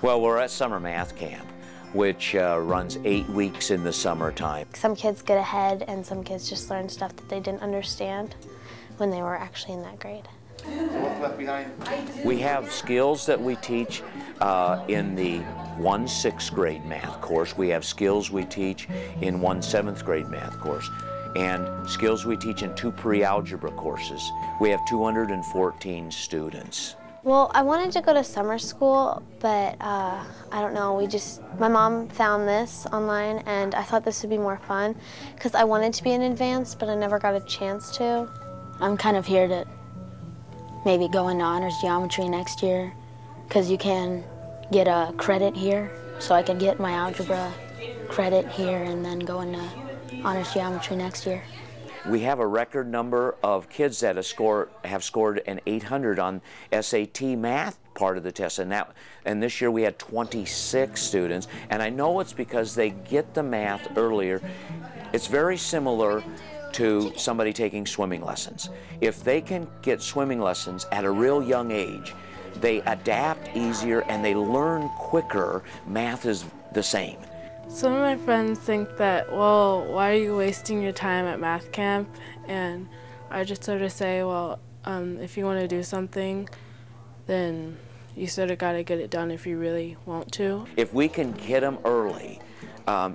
Well, we're at summer math camp, which runs 8 weeks in the summertime. Some kids get ahead, and some kids just learn stuff that they didn't understand when they were actually in that grade. What's left behind? We have skills that we teach in the 1 6th grade math course. We have skills we teach in 1 7th grade math course, and skills we teach in 2 pre-algebra courses. We have 214 students. Well, I wanted to go to summer school, but I don't know, my mom found this online and I thought this would be more fun because I wanted to be in advanced, but I never got a chance to. I'm kind of here to maybe go into honors geometry next year because you can get a credit here, so I can get my algebra credit here and then go into honors geometry next year. We have a record number of kids that have scored an 800 on SAT math part of the test, and this year we had 26 students, and I know it's because they get the math earlier. It's very similar to somebody taking swimming lessons. If they can get swimming lessons at a real young age, they adapt easier and they learn quicker. Math is the same. Some of my friends think that, well, why are you wasting your time at math camp? And I just sort of say, well, if you want to do something, then you sort of got to get it done if you really want to. If we can get them early,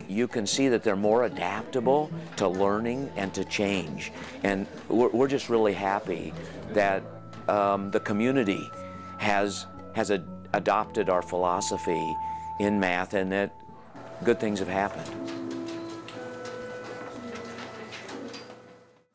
you can see that they're more adaptable to learning and to change. And we're just really happy that the community has adopted our philosophy in math, and that good things have happened.